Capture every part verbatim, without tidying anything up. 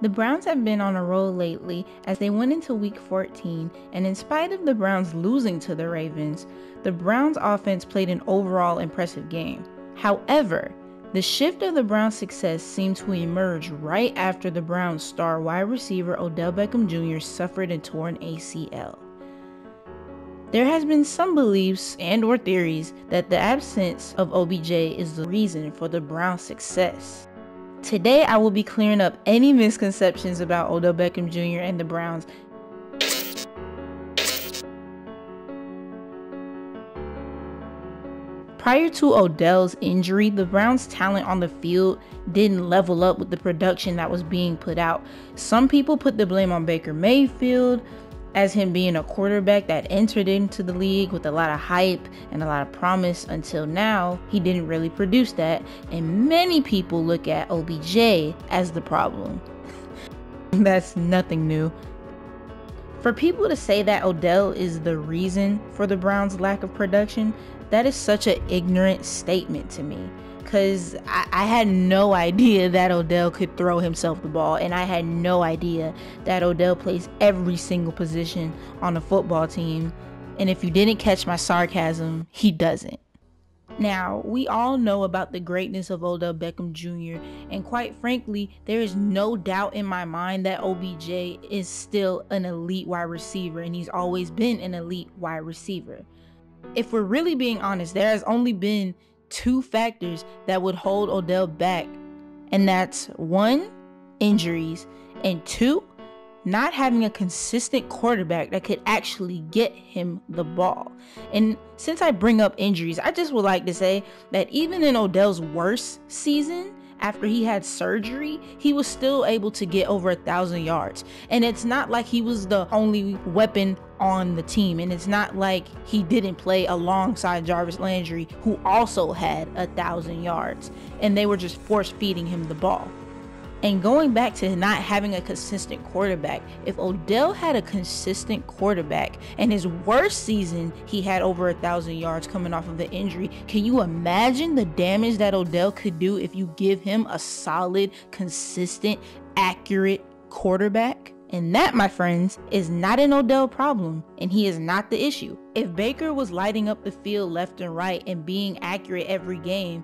The Browns have been on a roll lately as they went into week fourteen, and in spite of the Browns losing to the Ravens, the Browns offense played an overall impressive game. However, the shift of the Browns' success seemed to emerge right after the Browns' star wide receiver Odell Beckham Junior suffered a torn A C L. There has been some beliefs and or theories that the absence of O B J is the reason for the Browns' success. Today, I will be clearing up any misconceptions about Odell Beckham Junior and the Browns. Prior to Odell's injury, the Browns' talent on the field didn't level up with the production that was being put out. Some people put the blame on Baker Mayfield as him being a quarterback that entered into the league with a lot of hype and a lot of promise. Until now, he didn't really produce that, and many people look at O B J as the problem. That's nothing new. For people to say that Odell is the reason for the Browns' lack of production, that is such an ignorant statement to me, because I, I had no idea that Odell could throw himself the ball, and I had no idea that Odell plays every single position on a football team. And if you didn't catch my sarcasm, he doesn't. Now, we all know about the greatness of Odell Beckham Junior, and quite frankly, there is no doubt in my mind that O B J is still an elite wide receiver, and he's always been an elite wide receiver. If we're really being honest, there has only been two factors that would hold Odell back, and that's one, injuries, and two, not having a consistent quarterback that could actually get him the ball. And since I bring up injuries, I just would like to say that even in Odell's worst season, after he had surgery, he was still able to get over a thousand yards. And it's not like he was the only weapon on the team, and it's not like he didn't play alongside Jarvis Landry, who also had a thousand yards, and they were just force feeding him the ball. And going back to not having a consistent quarterback, if Odell had a consistent quarterback, and his worst season he had over a thousand yards coming off of an injury, can you imagine the damage that Odell could do if you give him a solid, consistent, accurate quarterback? And that, my friends, is not an Odell problem, and he is not the issue. If Baker was lighting up the field left and right and being accurate every game,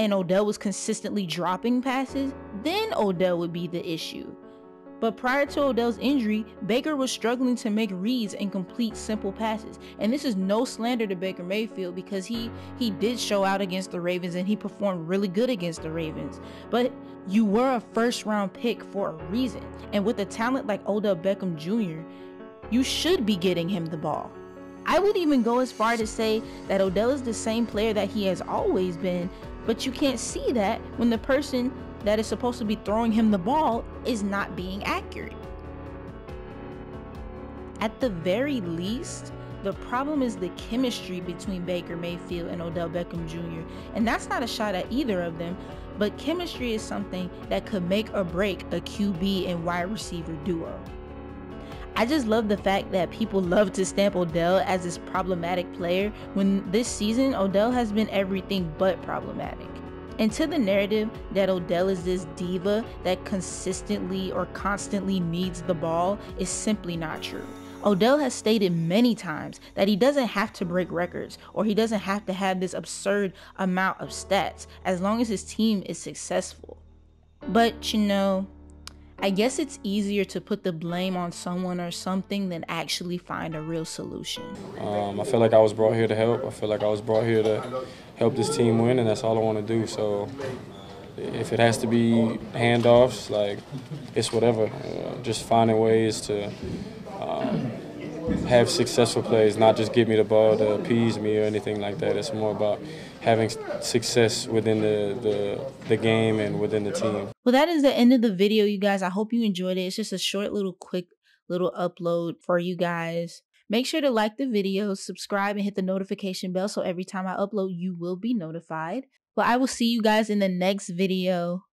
and Odell was consistently dropping passes, then Odell would be the issue. But prior to Odell's injury, Baker was struggling to make reads and complete simple passes. And this is no slander to Baker Mayfield, because he, he did show out against the Ravens, and he performed really good against the Ravens. But you were a first round pick for a reason. And with a talent like Odell Beckham Junior, you should be getting him the ball. I would even go as far to say that Odell is the same player that he has always been, but you can't see that when the person that is supposed to be throwing him the ball is not being accurate. At the very least, the problem is the chemistry between Baker Mayfield and Odell Beckham Junior And that's not a shot at either of them, but chemistry is something that could make or break a Q B and wide receiver duo. I just love the fact that people love to stamp Odell as this problematic player, when this season Odell has been everything but problematic. And to the narrative that Odell is this diva that consistently or constantly needs the ball is simply not true. Odell has stated many times that he doesn't have to break records, or he doesn't have to have this absurd amount of stats, as long as his team is successful. But you know, I guess it's easier to put the blame on someone or something than actually find a real solution. Um, I feel like I was brought here to help. I feel like I was brought here to help this team win, and that's all I want to do. So if it has to be handoffs, like, it's whatever. Uh, just finding ways to um, have successful plays, not just give me the ball to appease me or anything like that. It's more about having success within the, the, the game and within the team. Well, that is the end of the video, you guys. I hope you enjoyed it. It's just a short little quick little upload for you guys. Make sure to like the video, subscribe, and hit the notification bell so every time I upload, you will be notified. But I will see you guys in the next video.